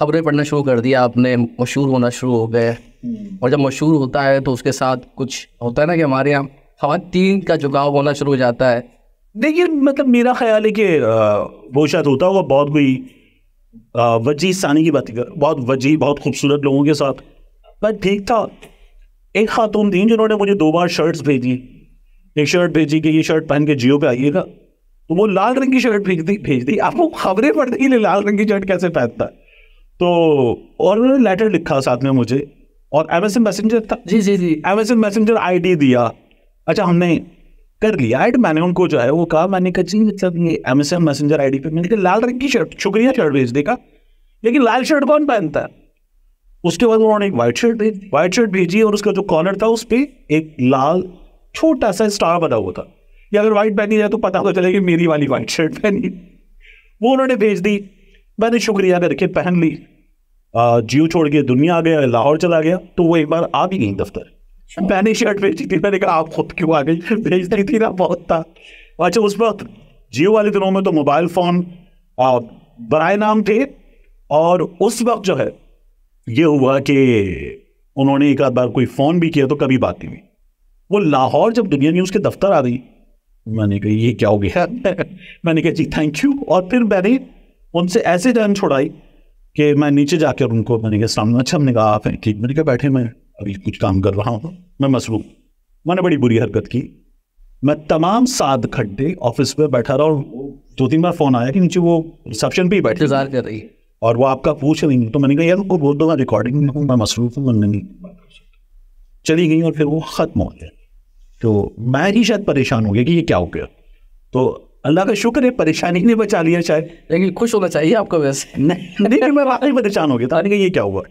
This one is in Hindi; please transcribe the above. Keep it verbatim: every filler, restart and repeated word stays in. खबरें पढ़ना शुरू कर दिया आपने, मशहूर होना शुरू हो गए। और जब मशहूर होता है तो उसके साथ कुछ होता है ना कि हमारे यहाँ ख़वातीन का झुकाव होना शुरू हो जाता है। देखिए मतलब मेरा ख्याल है कि वो शायद होता होगा बहुत कोई वजीसानी की बात कर, बहुत वजी बहुत खूबसूरत लोगों के साथ, बट ठीक था। एक खातून थी जिन्होंने मुझे दो बार शर्ट्स भेजी, एक शर्ट भेजी कि ये शर्ट पहन के जियो पे आइएगा, तो वो लाल रंग की शर्ट भेज दी भेज दी आपको खबरें पड़ने के लिए लाल रंग की शर्ट कैसे पहनता है। तो और उन्होंने लेटर लिखा साथ में मुझे, और अमेज़न मैसेंजर था, जी जी जी अमेज़न मैसेंजर आईडी दिया। अच्छा हमने कर लिया ऐड, मैंने उनको जो है वो कहा, मैंने कहा जी मतलब ये अमेज़न मैसेंजर आईडी पे मैंने कहा लाल रंग की शर्ट, शुक्रिया शर्ट भेज देगा, लेकिन लाल शर्ट कौन पहनता है। उसके बाद उन्होंने एक वाइट शर्ट भेजी, वाइट शर्ट भेजी और उसका जो कॉलर था उस पर एक लाल छोटा सा स्टार बना हुआ था, या अगर वाइट पहनी जाए तो पता तो चले कि मेरी वाली वाइट शर्ट पहनी। वो उन्होंने भेज दी, मैंने शुक्रिया करके पहन ली, जियो छोड़ के दुनिया आ गया, लाहौर चला गया। तो वो एक बार आ भी गई दफ्तर, मैंने शर्ट भेजी थी, मैंने कहा आप खुद क्यों आ गई, भेज दी थी ना, बहुत था। अच्छा उस वक्त जियो वाले दिनों में तो मोबाइल फ़ोन बराए नाम थे, और उस वक्त जो है ये हुआ कि उन्होंने एक आध बार कोई फ़ोन भी किया तो कभी बात नहीं हुई। वो लाहौर जब दुनिया न्यूज़ के दफ्तर आ गई, मैंने कहा ये क्या हो गया मैंने कहा जी थैंक यू। और फिर मैंने उनसे ऐसे जान छुड़ाई कि मैं नीचे जाकर उनको मैंने कहा सामने, अच्छा हमने कहा आप हैं ठीक, मैंने कहा बैठे मैं अभी कुछ काम कर रहा हूँ, मैं मसरूफ। मैंने बड़ी बुरी हरकत की, मैं तमाम सात घंटे ऑफिस में बैठा रहा, और दो तीन बार फ़ोन आया कि नीचे वो रिसेप्शन पे ही बैठे इंतजार कर रही है और वो आपका पूछ रही है। तो मैंने कहा यार उनको बोल दो मैं रिकॉर्डिंग में हूँ, मैं मसरूफ हूँ, मैंने चली गई और फिर वो ख़त्म हो गया। तो मैं ही शायद परेशान हो गया कि ये क्या हो गया। तो अल्लाह का शुक्र है परेशानी ने बचा लिया शायद, लेकिन खुश होना चाहिए आपको वैसे नहीं, नहीं मैं वाकई परेशान हो गया था, ये क्या हुआ।